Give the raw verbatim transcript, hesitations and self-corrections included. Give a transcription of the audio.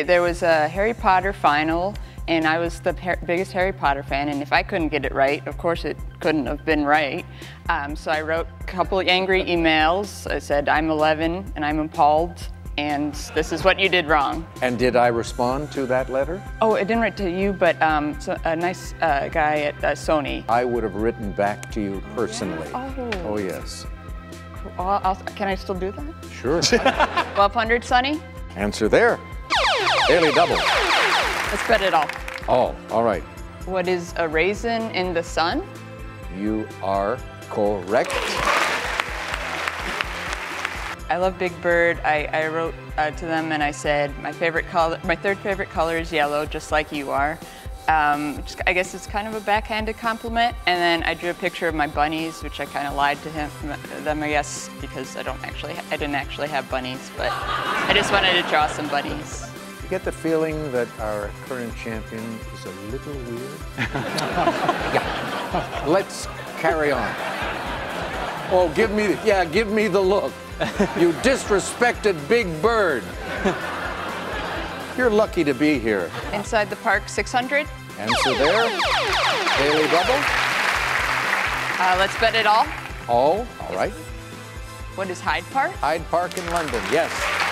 There was a Harry Potter final, and I was the par biggest Harry Potter fan, and if I couldn't get it right, of course it couldn't have been right. Um, so I wrote a couple of angry emails. I said, I'm eleven, and I'm appalled, and this is what you did wrong. And did I respond to that letter? Oh, I didn't write to you, but um, so a nice uh, guy at uh, Sony. I would have written back to you personally. Oh, oh yes. I'll, I'll, can I still do that? Sure. twelve hundred, Sonny? Answer there. Daily double. Let's bet it all. Oh, all right. What is a raisin in the sun? You are correct. I love Big Bird. I, I wrote uh, to them and I said, my favorite color, my third favorite color is yellow, just like you are. Um, just, I guess it's kind of a backhanded compliment. And then I drew a picture of my bunnies, which I kind of lied to him, them, I guess, because I don't actually, I didn't actually have bunnies, but I just wanted to draw some bunnies. You get the feeling that our current champion is a little weird? Yeah. Let's carry on. Oh, give me, yeah, give me the look. You disrespected Big Bird. You're lucky to be here. Inside the Park, six hundred. Answer there. Daily double. Uh, let's bet it all. All, all right. What is Hyde Park? Hyde Park in London, yes.